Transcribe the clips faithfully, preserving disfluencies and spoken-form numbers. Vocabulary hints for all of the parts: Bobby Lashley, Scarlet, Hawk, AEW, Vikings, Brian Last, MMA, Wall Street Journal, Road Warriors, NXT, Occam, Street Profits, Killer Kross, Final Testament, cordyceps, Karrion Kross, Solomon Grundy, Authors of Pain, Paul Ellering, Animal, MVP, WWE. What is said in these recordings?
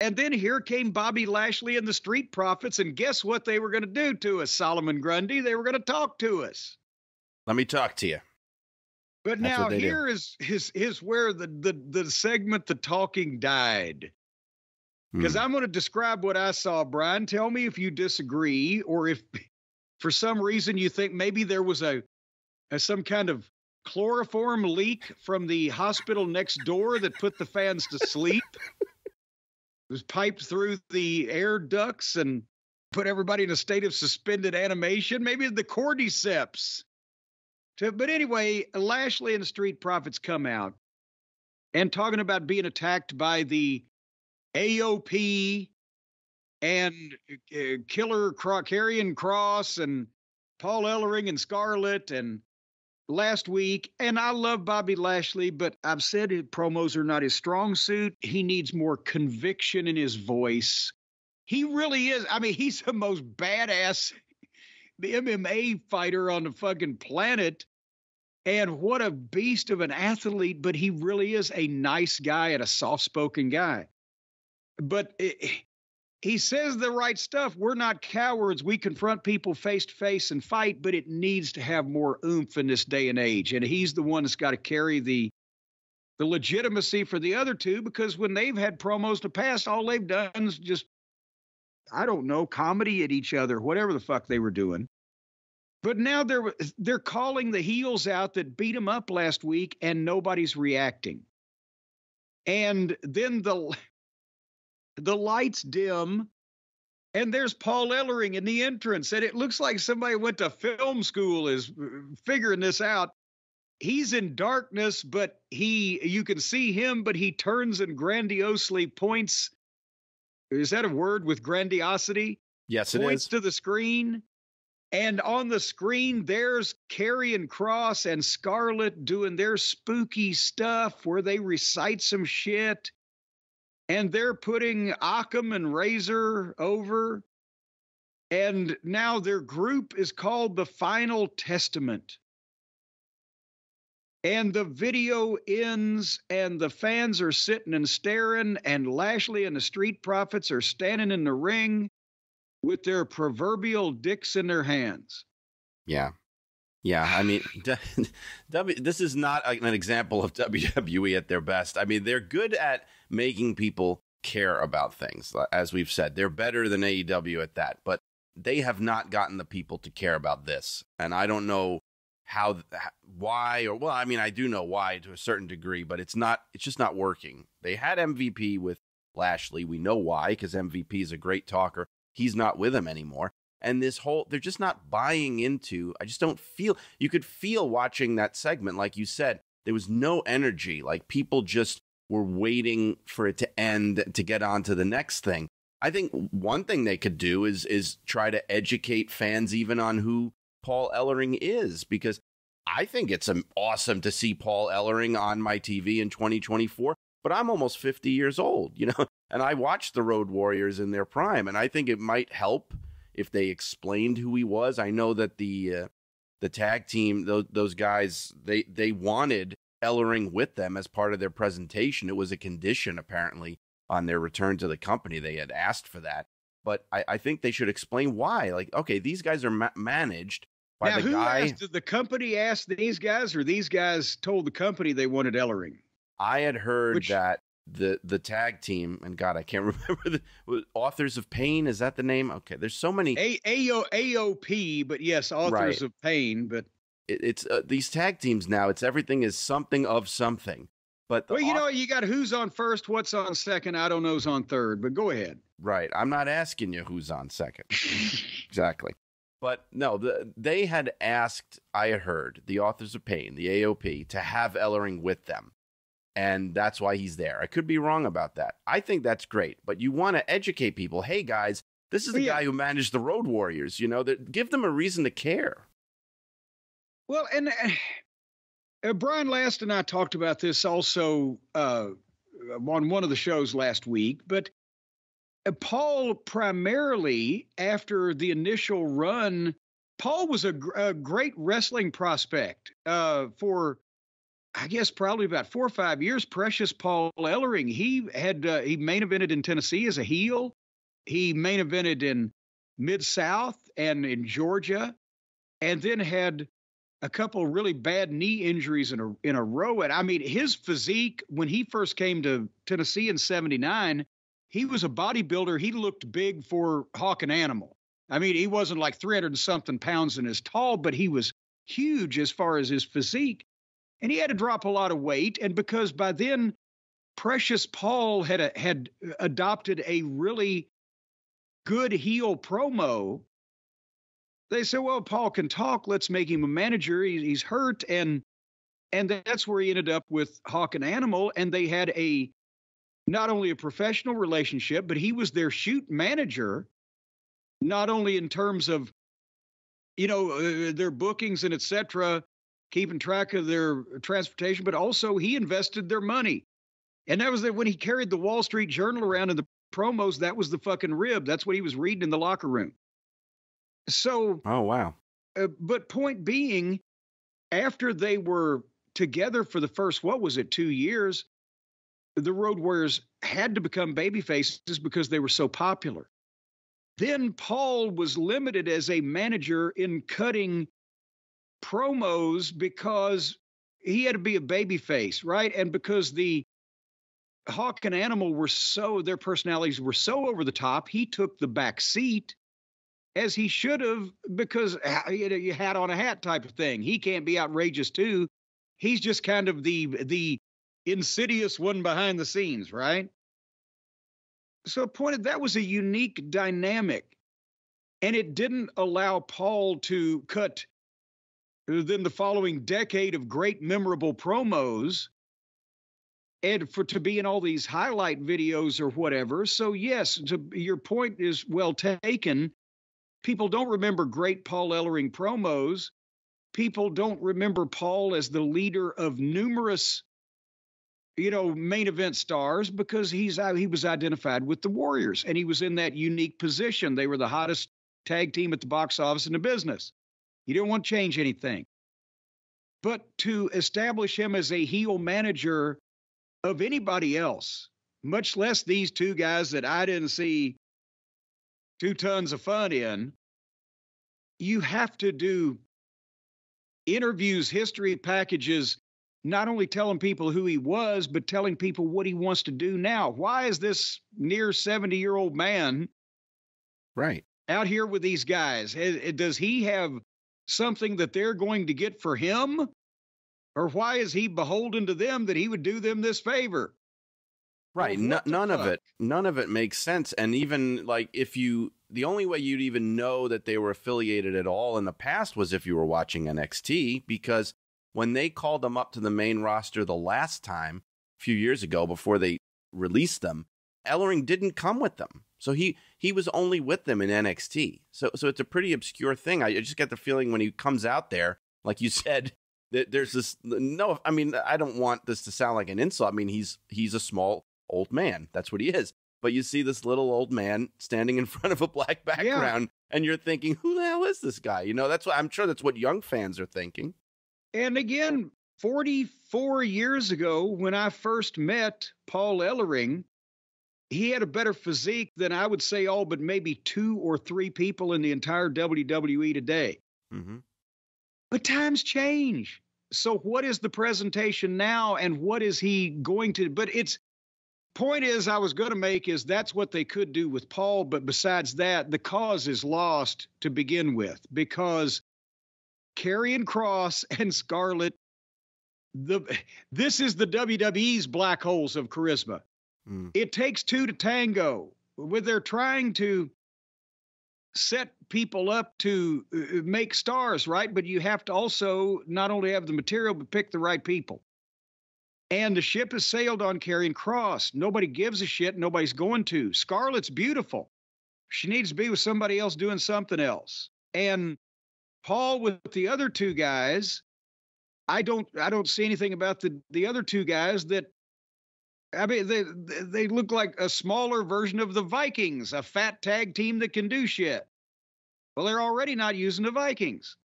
And then here came Bobby Lashley and the Street Profits, and guess what they were going to do to us, Solomon Grundy? They were going to talk to us. Let me talk to you. But That's now here do. is is is where the the, the segment, the talking, died. Because mm. I'm going to describe what I saw, Brian. Tell me if you disagree, or if for some reason you think maybe there was a, a some kind of chloroform leak from the hospital next door that put the fans to sleep. It was piped through the air ducts and put everybody in a state of suspended animation. Maybe the cordyceps. To, but anyway, Lashley and the Street Profits come out and talking about being attacked by the A O P and uh, Killer Kross and Paul Ellering and Scarlet and last week. And I love Bobby Lashley, but I've said his promos are not his strong suit. He needs more conviction in his voice. He really is. I mean, he's the most badass, the M M A fighter on the fucking planet. And what a beast of an athlete, but he really is a nice guy and a soft-spoken guy. But it, he says the right stuff. We're not cowards. We confront people face-to-face and fight, but it needs to have more oomph in this day and age. And he's the one that's got to carry the, the legitimacy for the other two, because when they've had promos in the past, all they've done is just, I don't know, comedy at each other, whatever the fuck they were doing. But now they're, they're calling the heels out that beat them up last week, and nobody's reacting. And then the... The lights dim, and there's Paul Ellering in the entrance, and it looks like somebody went to film school is figuring this out. He's in darkness, but he you can see him, but he turns and grandiosely points. Is that a word with grandiosity? Yes, it points is. To the screen, and on the screen, there's Karrion Kross and Scarlet doing their spooky stuff where they recite some shit. And they're putting Occam and Razor over. And now their group is called the Final Testament. And the video ends, and the fans are sitting and staring, and Lashley and the Street Profits are standing in the ring with their proverbial dicks in their hands. Yeah. Yeah, I mean, w, this is not an example of W W E at their best. I mean, they're good at making people care about things. As we've said, they're better than A E W at that, but they have not gotten the people to care about this. And I don't know how, why, or well, I mean, I do know why to a certain degree, but it's not, it's just not working. They had M V P with Lashley. We know why, because M V P is a great talker. He's not with him anymore. And this whole, they're just not buying into, I just don't feel, you could feel watching that segment, like you said, there was no energy, like people just were waiting for it to end to get on to the next thing. I think one thing they could do is, is try to educate fans even on who Paul Ellering is, because I think it's awesome to see Paul Ellering on my T V in twenty twenty-four, but I'm almost fifty years old, you know, and I watched the Road Warriors in their prime, and I think it might help if they explained who he was. I know that the uh, the tag team, those, those guys, they, they wanted Ellering with them as part of their presentation. It was a condition, apparently, on their return to the company. They had asked for that. But I, I think they should explain why. Like, okay, these guys are ma managed by now, the who guy. Asked, did the company ask these guys, or these guys told the company they wanted Ellering? I had heard Which that. the the tag team, and God, I can't remember the Authors of Pain, is that the name? Okay, there's so many A AO, AOP, but yes, Authors right. of Pain, but it, it's uh, these tag teams now, it's everything is something of something. But the well, you know, you got who's on first, what's on second, I don't know who's on third, but go ahead. Right, I'm not asking you who's on second. Exactly. But no, the, they had asked, I heard, the Authors of Pain, the A O P, to have Ellering with them. And that's why he's there. I could be wrong about that. I think that's great. But you want to educate people. Hey, guys, this is the yeah. guy who managed the Road Warriors. You know, that give them a reason to care. Well, and uh, Brian Last and I talked about this also uh, on one of the shows last week. But uh, Paul primarily, after the initial run, Paul was a, gr a great wrestling prospect uh, for I guess probably about four or five years, Precious Paul Ellering. He had uh, he main evented in Tennessee as a heel. He main evented in Mid-South and in Georgia, and then had a couple of really bad knee injuries in a in a row. And I mean, his physique when he first came to Tennessee in seventy-nine, he was a bodybuilder. He looked big for Hawk and Animal. I mean, he wasn't like three hundred and something pounds and as tall, but he was huge as far as his physique. And he had to drop a lot of weight. And because by then, Precious Paul had a, had adopted a really good heel promo, they said, well, Paul can talk. Let's make him a manager. He, he's hurt. And and that's where he ended up with Hawk and Animal. And they had a not only a professional relationship, but he was their shoot manager, not only in terms of, you know, uh, their bookings and et cetera, keeping track of their transportation, but also he invested their money. And that was that when he carried the Wall Street Journal around in the promos, that was the fucking rib. That's what he was reading in the locker room. So, oh, wow. Uh, but point being, after they were together for the first, what was it, two years, the Road Warriors had to become babyfaces because they were so popular. Then Paul was limited as a manager in cutting promos because he had to be a babyface, right? And because the Hawk and Animal were so, their personalities were so over the top, he took the back seat as he should have, because you hat on a hat type of thing. He can't be outrageous too. He's just kind of the the insidious one behind the scenes, right? So pointed, that was a unique dynamic, and it didn't allow Paul to cut then the following decade of great memorable promos and for to be in all these highlight videos or whatever. So yes, to, your point is well taken. People don't remember great Paul Ellering promos. People don't remember Paul as the leader of numerous, you know, main event stars because he's he was identified with the Warriors and he was in that unique position. They were the hottest tag team at the box office in the business. You didn't want to change anything. But to establish him as a heel manager of anybody else, much less these two guys that I didn't see two tons of fun in, you have to do interviews, history packages, not only telling people who he was, but telling people what he wants to do now. Why is this near seventy-year-old man right out here with these guys? Does he have something that they're going to get for him? Or why is he beholden to them that he would do them this favor? Right. Well, N- none fuck? of it. None of it makes sense. And even like if you, the only way you'd even know that they were affiliated at all in the past was if you were watching N X T, because when they called them up to the main roster the last time, a few years ago before they released them, Ellering didn't come with them. So he, he was only with them in N X T. So so it's a pretty obscure thing. I just get the feeling when he comes out there, like you said, that there's this, no, I mean, I don't want this to sound like an insult. I mean, he's he's a small old man. That's what he is. But you see this little old man standing in front of a black background, yeah, and you're thinking, who the hell is this guy? You know, that's what I'm sure that's what young fans are thinking. And again, forty-four years ago, when I first met Paul Ellering, he had a better physique than I would say all but maybe two or three people in the entire W W E today. Mm-hmm. But times change. So what is the presentation now and what is he going to? But it's point is I was going to make is that's what they could do with Paul. But besides that, the cause is lost to begin with because Karrion Kross and Scarlet, the this is the W W E's black holes of charisma. It takes two to tango. When they're trying to set people up to make stars, right? But you have to also not only have the material, but pick the right people. And the ship has sailed on Karrion Kross. Nobody gives a shit. Nobody's going to. Scarlett's beautiful. She needs to be with somebody else doing something else. And Paul with the other two guys, I don't, I don't see anything about the, the other two guys that, I mean, they they look like a smaller version of the Vikings, a fat tag team that can do shit. Well, they're already not using the Vikings.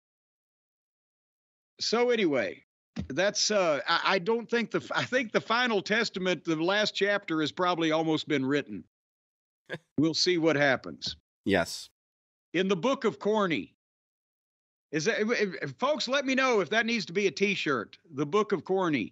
So anyway, that's uh, I, I don't think the I think the Final Testament, the last chapter, has probably almost been written. We'll see what happens. Yes. In the book of corny. Is that, if, if, folks, let me know if that needs to be a T-shirt. The book of corny.